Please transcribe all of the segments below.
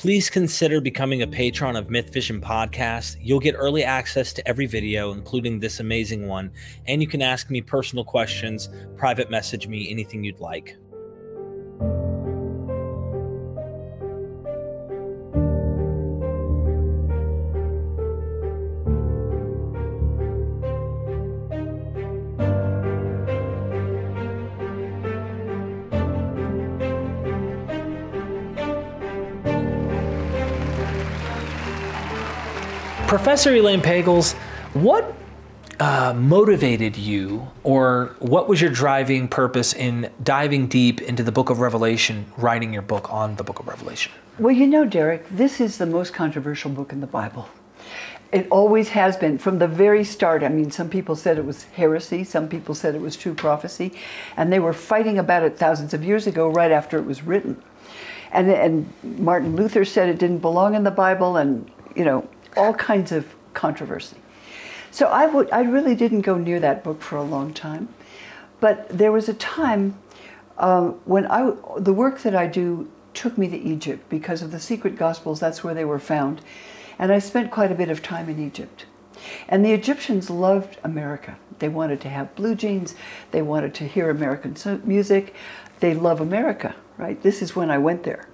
Please consider becoming a patron of Mythvision Podcast. You'll get early access to every video, including this amazing one. And you can ask me personal questions, private message me, anything you'd like. Professor Elaine Pagels, what motivated you, or what was your driving purpose in diving deep into the Book of Revelation, writing your book on the Book of Revelation? Well, you know, Derek, this is the most controversial book in the Bible. It always has been from the very start. I mean, some people said it was heresy. Some people said it was true prophecy. And they were fighting about it thousands of years ago, right after it was written. And Martin Luther said it didn't belong in the Bible, and, you know, all kinds of controversy. So I really didn't go near that book for a long time. But there was a time when the work that I do took me to Egypt because of the secret gospels. That's where they were found. And I spent quite a bit of time in Egypt. And the Egyptians loved America. They wanted to have blue jeans. They wanted to hear American music. They love America, right? This is when I went there.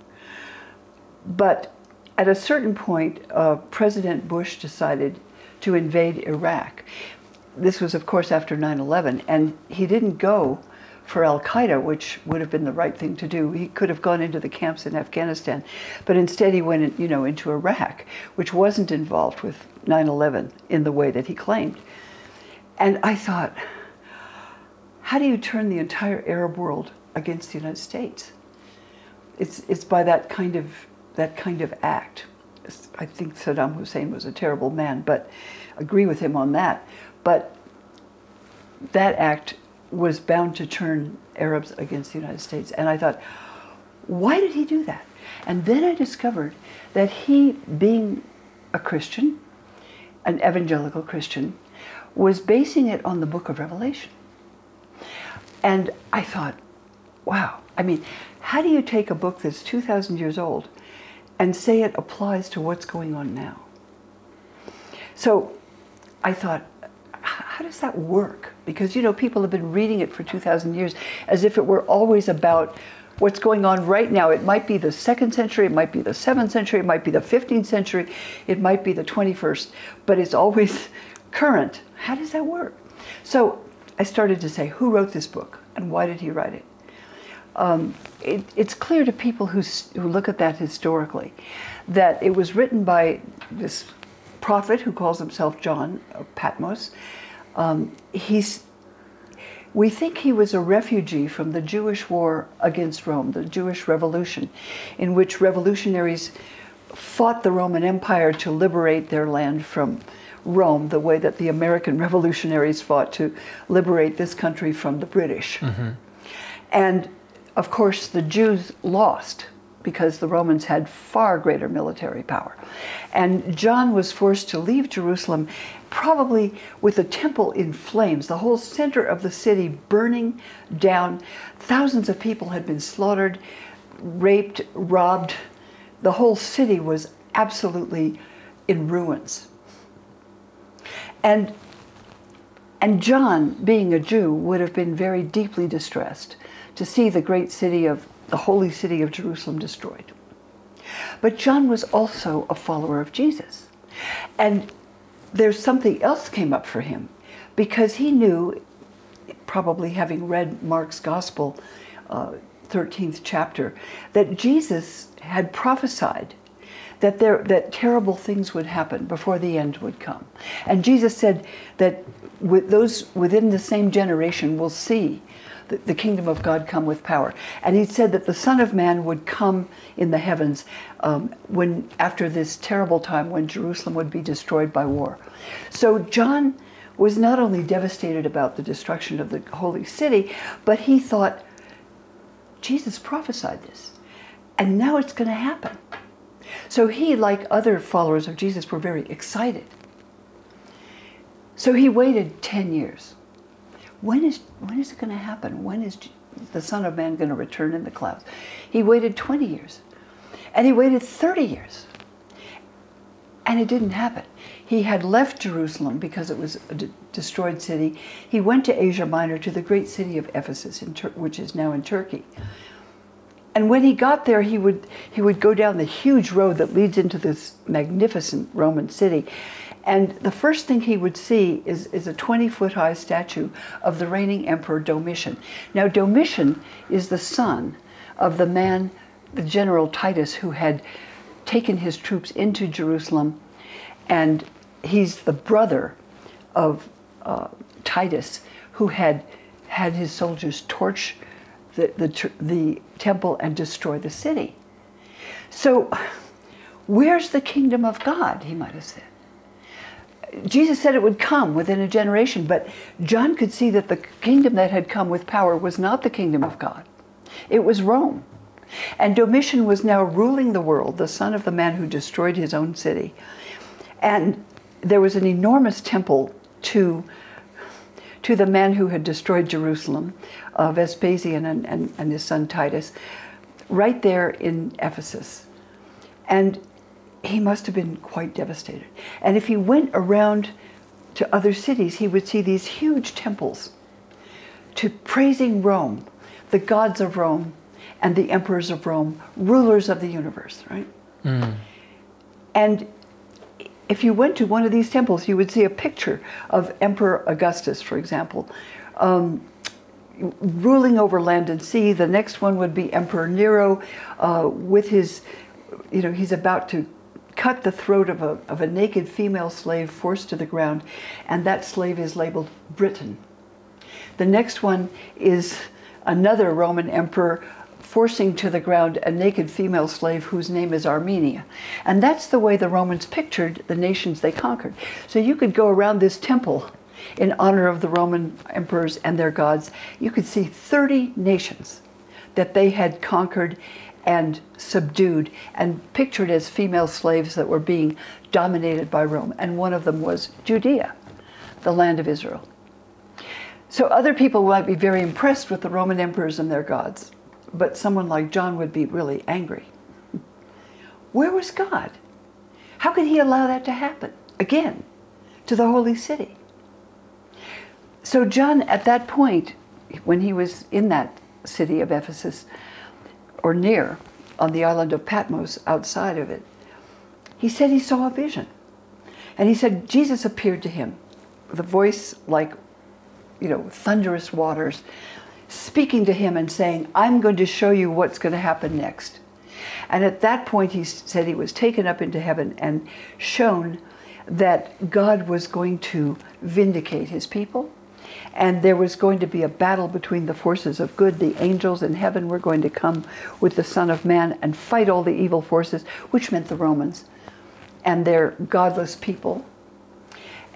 But at a certain point, President Bush decided to invade Iraq. This was, of course, after 9/11, and he didn't go for al-Qaeda, which would have been the right thing to do. He could have gone into the camps in Afghanistan, but instead he went, you know, into Iraq, which wasn't involved with 9/11 in the way that he claimed. And I thought, how do you turn the entire Arab world against the United States? It's by that kind of act. I think Saddam Hussein was a terrible man, but agree with him on that. But that act was bound to turn Arabs against the United States. And I thought, why did he do that? And then I discovered that he, being a Christian, an evangelical Christian, was basing it on the Book of Revelation. And I thought, wow, I mean, how do you take a book that's 2,000 years old and say it applies to what's going on now? So I thought, how does that work? Because, you know, people have been reading it for 2,000 years as if it were always about what's going on right now. It might be the 2nd century, it might be the 7th century, it might be the 15th century, it might be the 21st, but it's always current. How does that work? So I started to say, who wrote this book and why did he write it? It's clear to people who look at that historically that it was written by this prophet who calls himself John of Patmos. We think he was a refugee from the Jewish war against Rome, the Jewish Revolution, in which revolutionaries fought the Roman Empire to liberate their land from Rome, the way that the American revolutionaries fought to liberate this country from the British. Mm-hmm. And of course, the Jews lost because the Romans had far greater military power. And John was forced to leave Jerusalem, probably with the temple in flames, the whole center of the city burning down. Thousands of people had been slaughtered, raped, robbed. The whole city was absolutely in ruins. And John, being a Jew, would have been very deeply distressed to see the great city of the holy city of Jerusalem destroyed. But John was also a follower of Jesus. And there's something else came up for him, because he knew, probably having read Mark's Gospel, 13th chapter, that Jesus had prophesied that terrible things would happen before the end would come. And Jesus said that those within the same generation will see the kingdom of God come with power. And he said that the Son of Man would come in the heavens after this terrible time when Jerusalem would be destroyed by war. So John was not only devastated about the destruction of the holy city, but he thought, Jesus prophesied this, and now it's going to happen. So he, like other followers of Jesus, were very excited. So he waited 10 years. When is it going to happen? When is the Son of Man going to return in the clouds? He waited 20 years. And he waited 30 years. And it didn't happen. He had left Jerusalem because it was a destroyed city. He went to Asia Minor, to the great city of Ephesus, which is now in Turkey. And when he got there, he would go down the huge road that leads into this magnificent Roman city. And the first thing he would see is a 20-foot-high statue of the reigning emperor Domitian. Now, Domitian is the son of the man, the general Titus, who had taken his troops into Jerusalem, and he's the brother of Titus, who had his soldiers torch the temple and destroy the city. So, where's the kingdom of God, he might have said. Jesus said it would come within a generation, but John could see that the kingdom that had come with power was not the kingdom of God. It was Rome. And Domitian was now ruling the world, the son of the man who destroyed his own city. And there was an enormous temple to the man who had destroyed Jerusalem, Vespasian and his son Titus, right there in Ephesus. And he must have been quite devastated. And if he went around to other cities, he would see these huge temples to praising Rome, the gods of Rome, and the emperors of Rome, rulers of the universe, right? Mm. And if you went to one of these temples, you would see a picture of Emperor Augustus, for example, ruling over land and sea. The next one would be Emperor Nero with his, you know, he's about to cut the throat of a naked female slave forced to the ground, and that slave is labeled Britain. The next one is another Roman emperor forcing to the ground a naked female slave whose name is Armenia. And that's the way the Romans pictured the nations they conquered. So you could go around this temple in honor of the Roman emperors and their gods. You could see 30 nations that they had conquered and subdued and pictured as female slaves that were being dominated by Rome. And one of them was Judea, the land of Israel. So other people might be very impressed with the Roman emperors and their gods, but someone like John would be really angry. Where was God? How could he allow that to happen again to the holy city? So John, at that point, when he was in that city of Ephesus, or near, on the island of Patmos, outside of it, he said he saw a vision. And he said Jesus appeared to him with a voice like, you know, thunderous waters, speaking to him and saying, I'm going to show you what's going to happen next. And at that point, he said he was taken up into heaven and shown that God was going to vindicate his people. And there was going to be a battle between the forces of good. The angels in heaven were going to come with the Son of Man and fight all the evil forces, which meant the Romans and their godless people.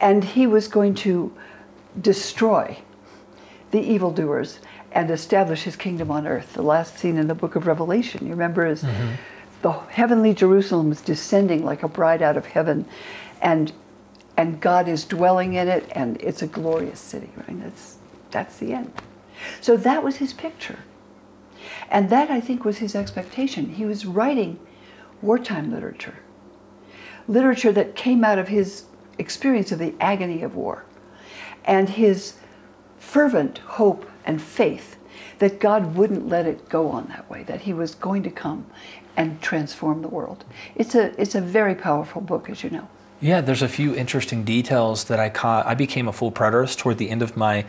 And he was going to destroy the evildoers and establish his kingdom on earth. The last scene in the Book of Revelation, you remember, is the heavenly Jerusalem is descending like a bride out of heaven, and God is dwelling in it, and it's a glorious city, right? That's the end. So that was his picture. And that, I think, was his expectation. He was writing wartime literature, literature that came out of his experience of the agony of war and his fervent hope and faith that God wouldn't let it go on that way, that he was going to come and transform the world. It's a very powerful book, as you know. Yeah, there's a few interesting details that I caught. I became a full preterist toward the end of my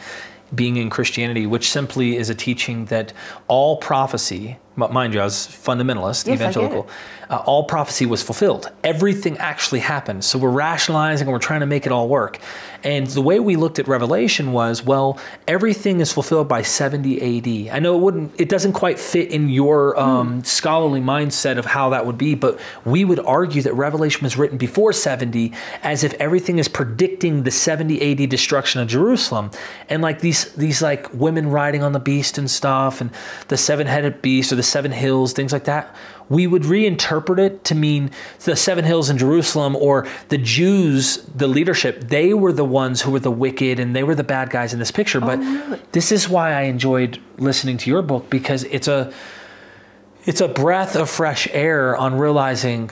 being in Christianity, which simply is a teaching that all prophecy, mind you, I was fundamentalist, yes, evangelical, all prophecy was fulfilled. Everything actually happened. So we're rationalizing and we're trying to make it all work. And the way we looked at Revelation was, well, everything is fulfilled by 70 AD. I know it doesn't quite fit in your scholarly mindset of how that would be, but we would argue that Revelation was written before 70, as if everything is predicting the 70 AD destruction of Jerusalem. And like these like women riding on the beast and stuff, and the seven-headed beast or the seven hills, things like that, we would reinterpret it to mean the seven hills in Jerusalem, or the Jews, the leadership, they were the ones who were the wicked and they were the bad guys in this picture. But this is why I enjoyed listening to your book, because It's a breath of fresh air on realizing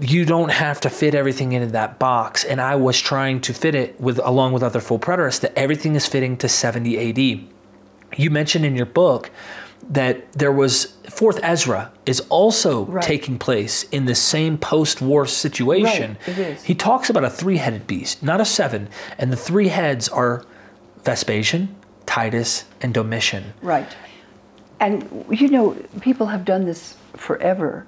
you don't have to fit everything into that box. And I was trying to fit it with, along with other full preterists, that everything is fitting to 70 AD. You mentioned in your book that there was Fourth Ezra is also taking place in the same post-war situation. Right, it is. He talks about a three-headed beast, not a seven. And the three heads are Vespasian, Titus, and Domitian. Right. And, you know, people have done this forever.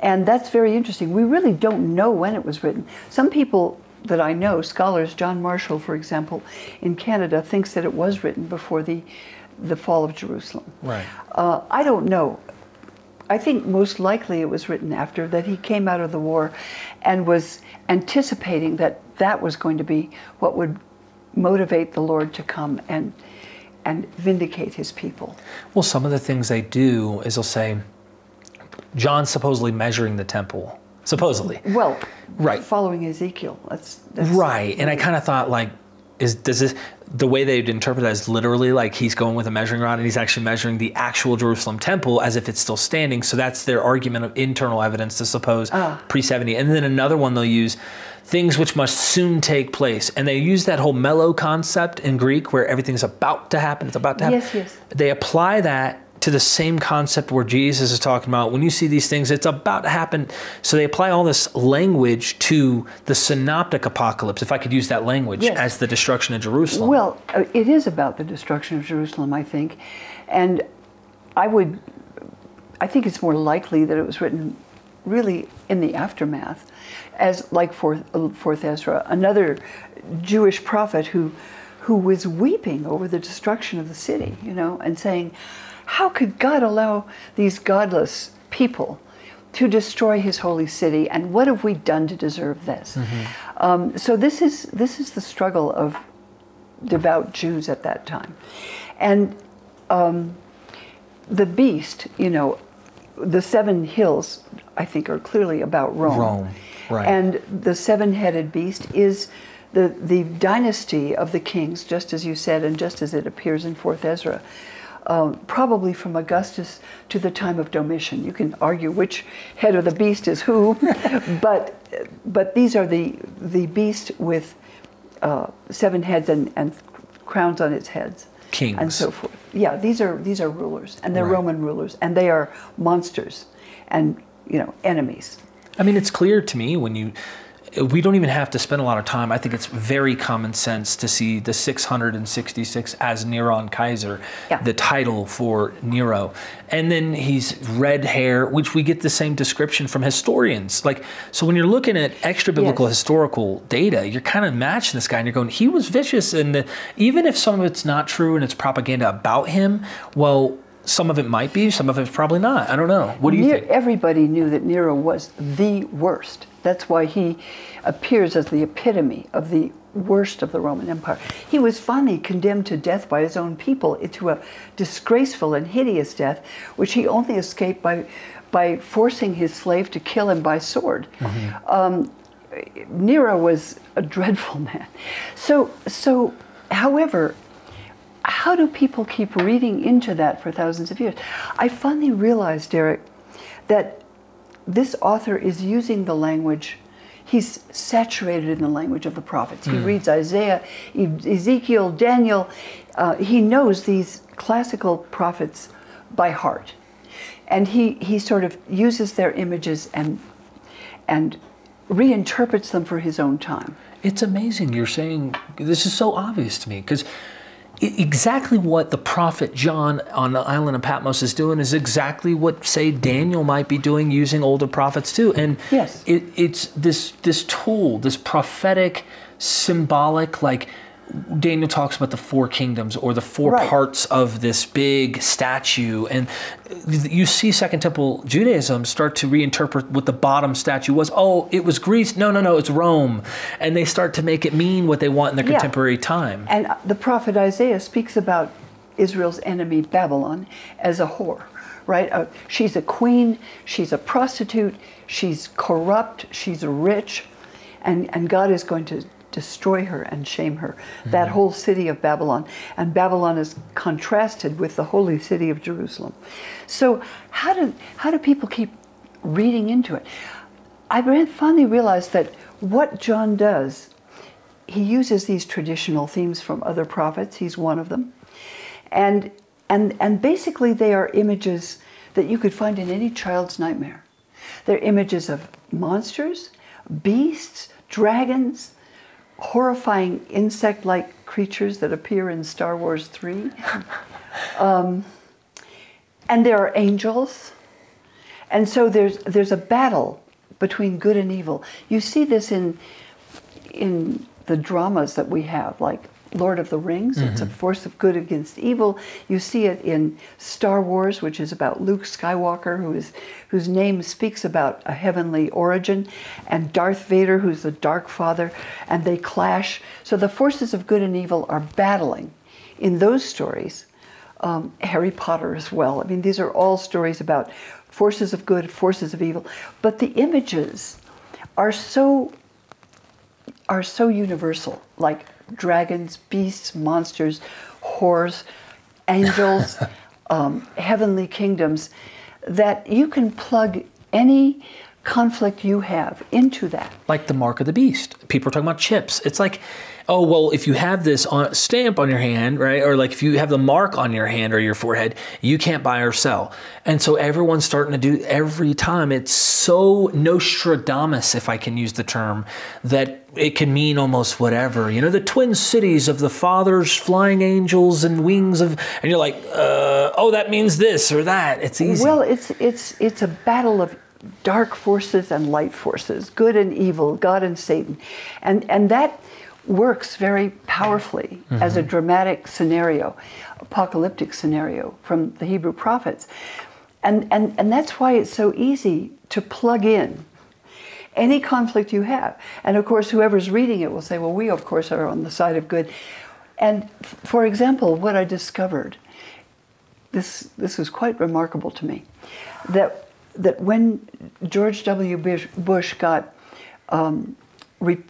And that's very interesting. We really don't know when it was written. Some people that I know, scholars, John Marshall, for example, in Canada, thinks that it was written before the fall of Jerusalem. Right. I don't know. I think most likely it was written after, that he came out of the war and was anticipating that that was going to be what would motivate the Lord to come and vindicate his people. Well, some of the things they do is they'll say, John's supposedly measuring the temple. Supposedly. Well, right. Following Ezekiel. That's right. And I kind of thought, like, does this the way they'd interpret that is literally like he's going with a measuring rod and he's actually measuring the actual Jerusalem temple as if it's still standing. So that's their argument of internal evidence to suppose pre-70. And then another one they'll use, things which must soon take place. And they use that whole mello concept in Greek where everything's about to happen. It's about to happen. Yes, yes. They apply that to the same concept where Jesus is talking about, when you see these things, it's about to happen. So they apply all this language to the synoptic apocalypse, if I could use that language, yes, as the destruction of Jerusalem. Well, it is about the destruction of Jerusalem, I think. And I think it's more likely that it was written really in the aftermath, as like Fourth Ezra, another Jewish prophet who was weeping over the destruction of the city, you know, and saying, how could God allow these godless people to destroy his holy city? And what have we done to deserve this? Mm-hmm. So this is the struggle of devout Jews at that time. And the beast, you know, the seven hills, I think, are clearly about Rome. Rome, right. And the seven-headed beast is the dynasty of the kings, just as you said, and just as it appears in Fourth Ezra. Probably from Augustus to the time of Domitian. You can argue which head of the beast is who, but these are the beast with seven heads and crowns on its heads, kings and so forth. Yeah, these are rulers, and they're right. Roman rulers, and they are monsters, and you know, enemies. I mean, it's clear to me when you. We don't even have to spend a lot of time. I think it's very common sense to see the 666 as Neron Kaiser, yeah, the title for Nero. And then he's red hair, which we get the same description from historians. Like, so when you're looking at extra biblical, yes, historical data, you're kind of matching this guy and you're going, he was vicious. And even if some of it's not true and it's propaganda about him, well, some of it might be, some of it's probably not. I don't know. What do you think? Everybody knew that Nero was the worst. That's why he appears as the epitome of the worst of the Roman Empire. He was finally condemned to death by his own people, to a disgraceful and hideous death, which he only escaped by forcing his slave to kill him by sword. Mm-hmm. Nero was a dreadful man. So, however, how do people keep reading into that for thousands of years? I finally realized, Derek, that this author is using the language. He's saturated in the language of the prophets. He reads Isaiah, Ezekiel, Daniel. He knows these classical prophets by heart. And he sort of uses their images and reinterprets them for his own time. It's amazing. You're saying, this is so obvious to me, because exactly what the prophet John on the island of Patmos is doing is exactly what, say, Daniel might be doing using older prophets too. And yes, it's this tool, this prophetic, symbolic, like Daniel talks about the four kingdoms or the four parts of this big statue. And you see Second Temple Judaism start to reinterpret what the bottom statue was. Oh, it was Greece. No, no, no, it's Rome. And they start to make it mean what they want in their contemporary time. And the prophet Isaiah speaks about Israel's enemy, Babylon, as a whore, right? She's a queen. She's a prostitute. She's corrupt. She's rich. And God is going to destroy her and shame her, that whole city of Babylon. And Babylon is contrasted with the holy city of Jerusalem. So how do people keep reading into it? I finally realized that what John does, he uses these traditional themes from other prophets. He's one of them. And basically they are images that you could find in any child's nightmare. They're images of monsters, beasts, dragons, horrifying insect-like creatures that appear in Star Wars 3. And there are angels. And so there's a battle between good and evil. You see this in the dramas that we have, like Lord of the Rings. It's a force of good against evil. You see it in Star Wars, which is about Luke Skywalker, whose name speaks about a heavenly origin, and Darth Vader, who's the Dark Father, and they clash. So the forces of good and evil are battling in those stories. Harry Potter as well. I mean, these are all stories about forces of good, forces of evil. But the images are so universal, like dragons, beasts, monsters, whores, angels, heavenly kingdoms, that you can plug any conflict you have into that. Like the mark of the beast. People are talking about chips. It's like, oh, well, if you have this stamp on your hand, right, or like if you have the mark on your hand or your forehead, you can't buy or sell. And so everyone's starting to do every time. It's so Nostradamus, if I can use the term, that it can mean almost whatever. You know, the twin cities of the fathers, flying angels and wings of, and you're like, oh, that means this or that. It's easy. Well, it's a battle of dark forces and light forces, good and evil, God and Satan. And that works very powerfully as a dramatic scenario, apocalyptic scenario from the Hebrew prophets. And that's why it's so easy to plug in any conflict you have. And of course, whoever's reading it will say, well, we of course are on the side of good. And for example, what I discovered, this was quite remarkable to me, that when George W. Bush got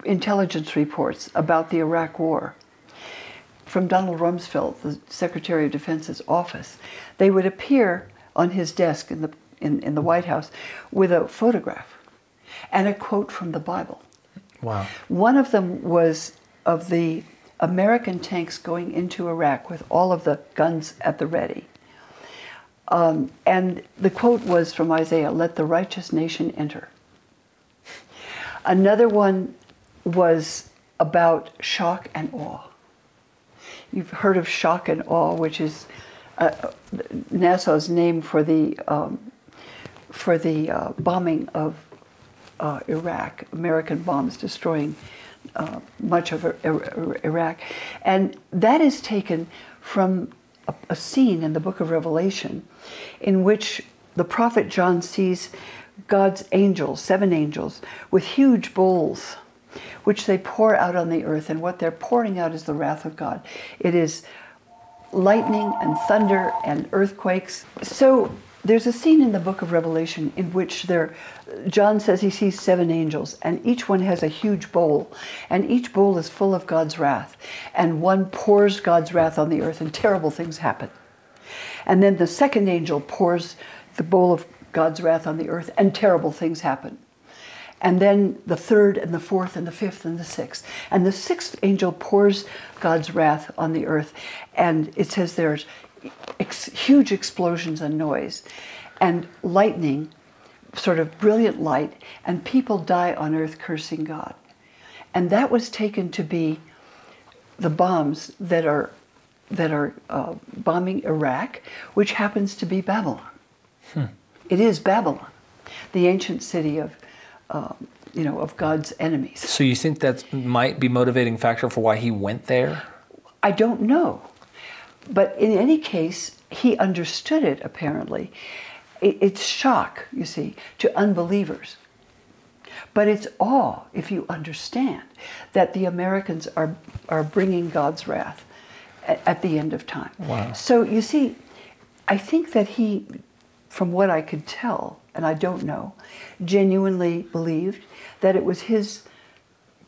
intelligence reports about the Iraq War from Donald Rumsfeld, the Secretary of Defense's office, they would appear on his desk in the White House with a photograph and a quote from the Bible. Wow. One of them was of the American tanks going into Iraq with all of the guns at the ready. And the quote was from Isaiah, "Let the righteous nation enter." Another one was about shock and awe. You've heard of shock and awe, which is NASA's name for the bombing of Iraq, American bombs destroying much of Iraq. And that is taken from a scene in the Book of Revelation in which the prophet John sees God's angels, 7 angels, with huge bowls, which they pour out on the earth. And what they're pouring out is the wrath of God. It is lightning and thunder and earthquakes. So there's a scene in the Book of Revelation in which John says he sees 7 angels, and each one has a huge bowl, and each bowl is full of God's wrath, and one pours God's wrath on the earth, and terrible things happen. And then the second angel pours the bowl of God's wrath on the earth, and terrible things happen. And then the third and the fourth and the fifth and the sixth. And the 6th angel pours God's wrath on the earth, and it says there's huge explosions and noise and lightning, sort of brilliant light, and people die on earth cursing God. And that was taken to be the bombs that are bombing Iraq, which happens to be Babylon. It is Babylon, the ancient city of God's enemies. So you think that might be a motivating factor for why he went there? I don't know. But in any case, he understood it, apparently. It's shock, you see, to unbelievers. But it's awe, if you understand, that the Americans are bringing God's wrath at the end of time. Wow. So, you see, I think that he, from what I could tell, and I don't know, genuinely believed that it was his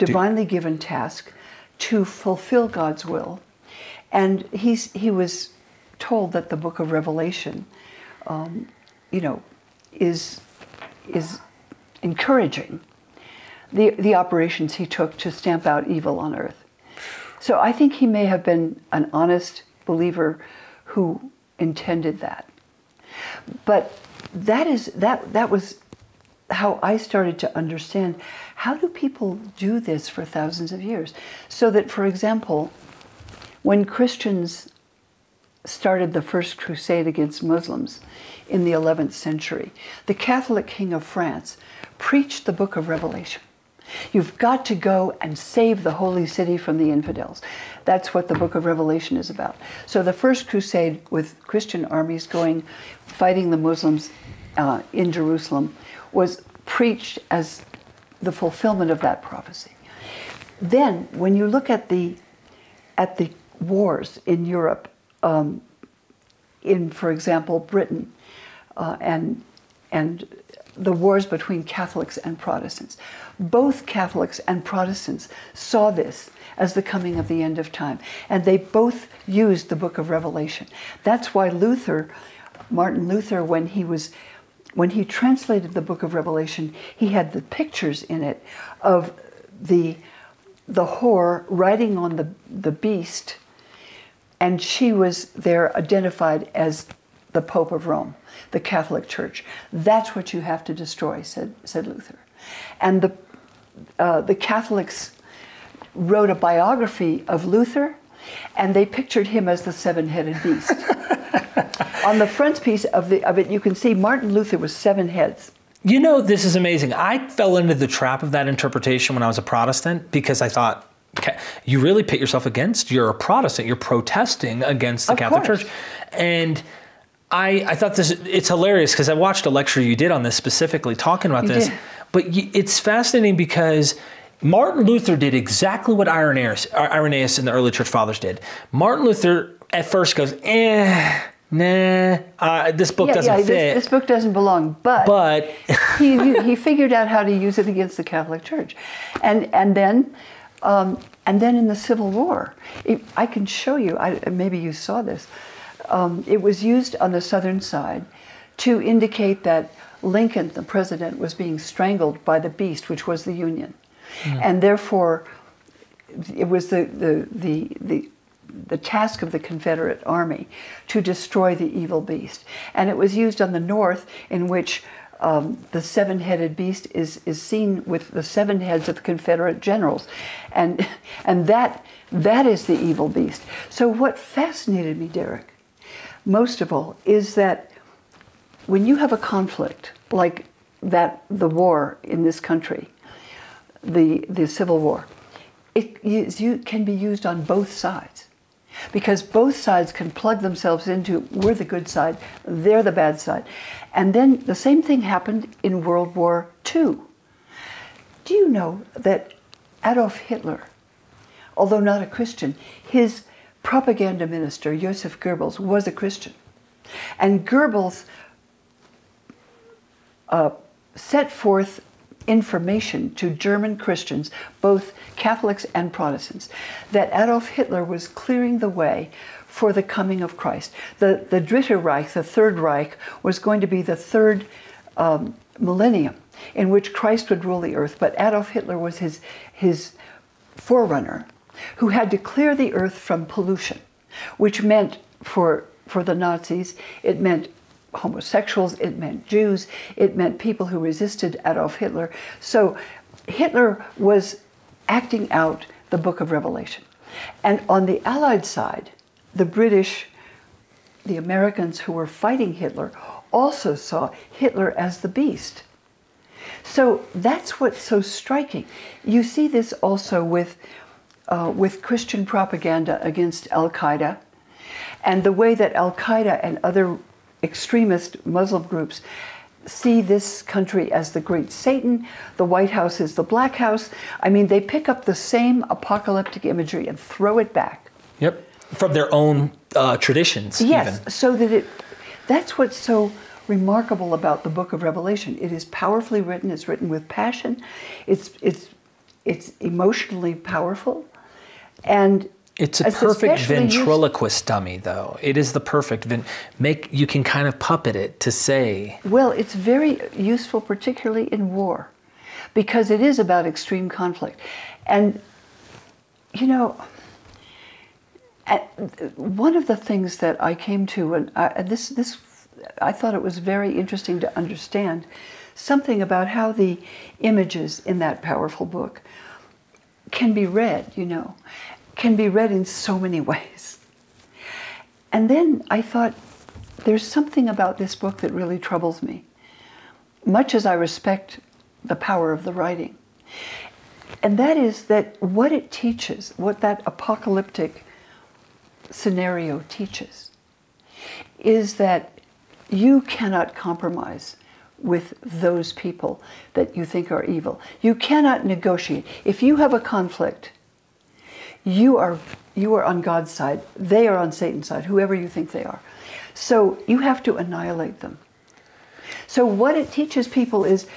divinely given task to fulfill God's will. And he was told that the Book of Revelation, you know, is encouraging the operations he took to stamp out evil on earth. So I think he may have been an honest believer who intended that. But that is that was how I started to understand, how do people do this for thousands of years? So that, for example, when Christians started the first crusade against Muslims in the 11th century, the Catholic King of France preached the Book of Revelation. You've got to go and save the holy city from the infidels. That's what the Book of Revelation is about. So the first crusade, with Christian armies going, fighting the Muslims in Jerusalem, was preached as the fulfillment of that prophecy. Then, when you look at the wars in Europe, in, for example, Britain, and the wars between Catholics and Protestants, both Catholics and Protestants saw this as the coming of the end of time, and they both used the Book of Revelation. That's why Luther, Martin Luther, when he translated the Book of Revelation, he had the pictures in it of the whore riding on the beast, and she was there identified as the Pope of Rome, the Catholic Church. That's what you have to destroy, said Luther. And the Catholics wrote a biography of Luther, and they pictured him as the seven-headed beast. On the front piece of it, you can see Martin Luther was seven heads. You know, this is amazing. I fell into the trap of that interpretation when I was a Protestant, because I thought, okay, you really pit yourself against, you're a Protestant, you're protesting against the Catholic Church. And I thought this, it's hilarious, because I watched a lecture you did on this specifically, talking about this. But it's fascinating because Martin Luther did exactly what Irenaeus and the early church fathers did. Martin Luther at first goes, nah, this book doesn't fit. This book doesn't belong, but he figured out how to use it against the Catholic Church. And then in the Civil War, I can show you, maybe you saw this, it was used on the southern side to indicate that Lincoln, the president, was being strangled by the beast, which was the Union. And therefore, it was the task of the Confederate Army to destroy the evil beast. And it was used on the north, in which the seven-headed beast is seen with the seven heads of the Confederate generals. And that is the evil beast. So what fascinated me, Derek, most of all, is that when you have a conflict like that, the war in this country, the Civil War, it can be used on both sides, because both sides can plug themselves into, we're the good side, they're the bad side. And then the same thing happened in World War II. Do you know that Adolf Hitler, although not a Christian, his propaganda minister, Joseph Goebbels, was a Christian? And Goebbels set forth information to German Christians, both Catholics and Protestants, that Adolf Hitler was clearing the way for the coming of Christ. The Dritte Reich, the Third Reich, was going to be the third millennium in which Christ would rule the earth, but Adolf Hitler was his forerunner, who had to clear the earth from pollution, which meant for the Nazis, it meant homosexuals, it meant Jews, it meant people who resisted Adolf Hitler. So Hitler was acting out the Book of Revelation. And on the Allied side, the British, the Americans who were fighting Hitler, also saw Hitler as the beast. So that's what's so striking. You see this also with Christian propaganda against al-Qaeda, and the way that al-Qaeda and other extremist Muslim groups see this country as the great Satan, the White House is the Black House. I mean, they pick up the same apocalyptic imagery and throw it back. Yep, from their own traditions. Yes, even. So that that's what's so remarkable about the Book of Revelation. It is powerfully written, it's written with passion, it's It's emotionally powerful. And it's a perfect ventriloquist dummy, though. It is the perfect you can kind of puppet it to say. Well, it's very useful, particularly in war, because it is about extreme conflict. And, you know, one of the things that I came to, and I thought it was very interesting to understand something about how the images in that powerful book can be read, you know, can be read in so many ways. And then I thought, there's something about this book that really troubles me, much as I respect the power of the writing. And that is that what it teaches, what that apocalyptic scenario teaches, is that you cannot compromise with those people that you think are evil. You cannot negotiate. If you have a conflict, you are on God's side. They are on Satan's side, whoever you think they are. So you have to annihilate them. So what it teaches people is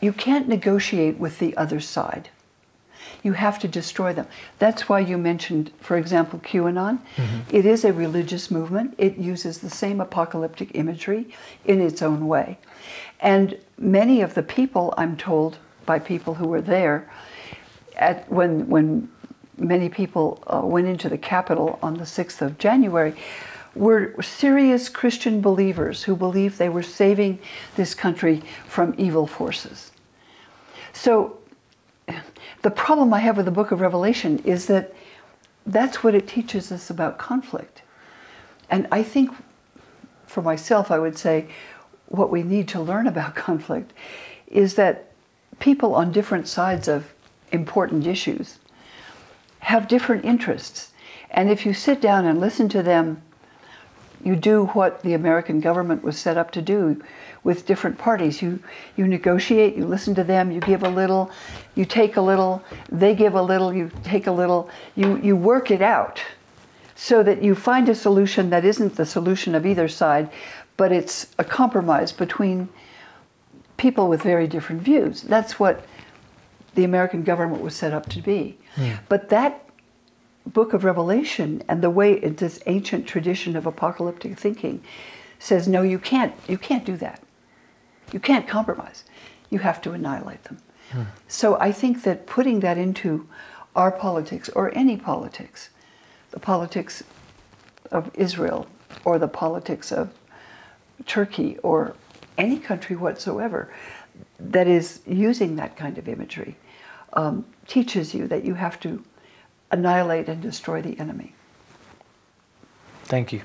you can't negotiate with the other side. You have to destroy them. That's why you mentioned, for example, QAnon. Mm-hmm. It is a religious movement. It uses the same apocalyptic imagery in its own way. And many of the people, I'm told by people who were there, when many people went into the Capitol on the 6th of January, were serious Christian believers who believed they were saving this country from evil forces. So the problem I have with the Book of Revelation is that that's what it teaches us about conflict. And I think, for myself, I would say what we need to learn about conflict is that people on different sides of important issues have different interests. And if you sit down and listen to them, you do what the American government was set up to do with different parties. You negotiate, you listen to them, you give a little, you take a little, they give a little, you take a little. You work it out so that you find a solution that isn't the solution of either side, but it's a compromise between people with very different views. That's what the American government was set up to be. Yeah. But that Book of Revelation and the way this ancient tradition of apocalyptic thinking says, no, you can't do that. You can't compromise. You have to annihilate them. Hmm. So I think that putting that into our politics, or any politics, the politics of Israel or the politics of Turkey or any country whatsoever that is using that kind of imagery, teaches you that you have to annihilate and destroy the enemy. Thank you.